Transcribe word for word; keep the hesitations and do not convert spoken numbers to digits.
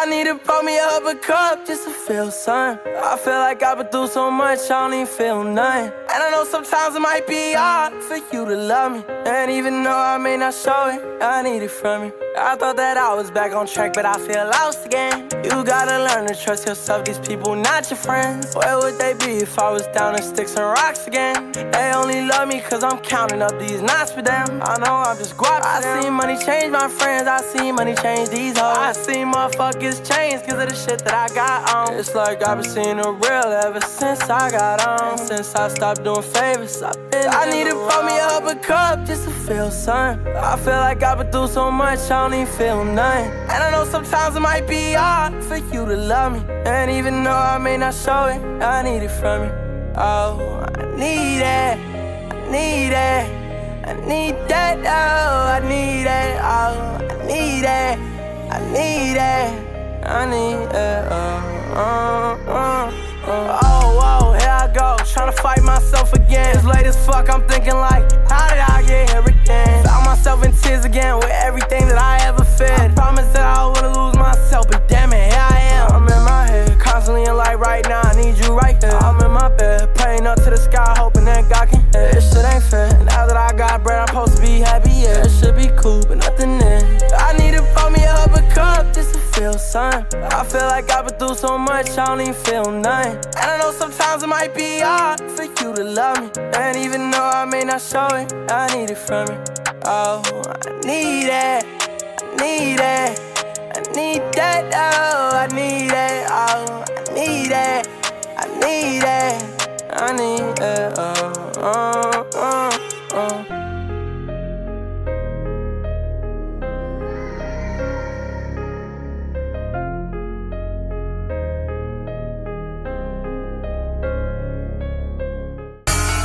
I need to pour me up a cup just to feel some. I feel like I've been through so much, I don't even feel none. And I know sometimes it might be hard for you to love me, and even though I may not show it, I need it from you. I thought that I was back on track, but I feel lost again. You gotta learn to trust yourself, these people not your friends. Where would they be if I was down in sticks and rocks again? They only love me cause I'm counting up these knots for them. I know I'm just guap. I seen money change my friends, I seen money change these hoes. I seen motherfuckers change cause of the shit that I got on. It's like I've been seeing the real ever since I got on. Since I stopped doing favors, I've been I need to pour me up a cup just to feel some. I feel like I've been through so much, I don't even feel none. And I know sometimes it might be hard for you to love me, and even though I may not show it, I need it from you. Oh, I need it, I need it, I need that, oh, I need it, oh, I need it, I need it, I need it, oh, oh, oh, oh, oh, here I go, tryna fight myself again. It's late as fuck, I'm thinking like, how did I get here again? Found myself in tears again with everything that I ever fed. I promised that I wouldn't lose myself, but damn it, here I am. I'm in my head, constantly in light right now, I need you right here. I'm in my bed, praying up to the sky, hoping that God can hear. This shit ain't fair, now that I got bread, I'm supposed to be happy, yeah. It should be cool, but nothing is. I need to pour me up a cup just to feel some. I feel like I've been through so much, I don't even feel none. And I know sometimes it might be hard for you to love me, and even though I may not show it, I need it from you. Oh, I need it, I need it, I need that, oh, I need it, oh, I need it, I need it, I need it, oh, oh, oh, oh.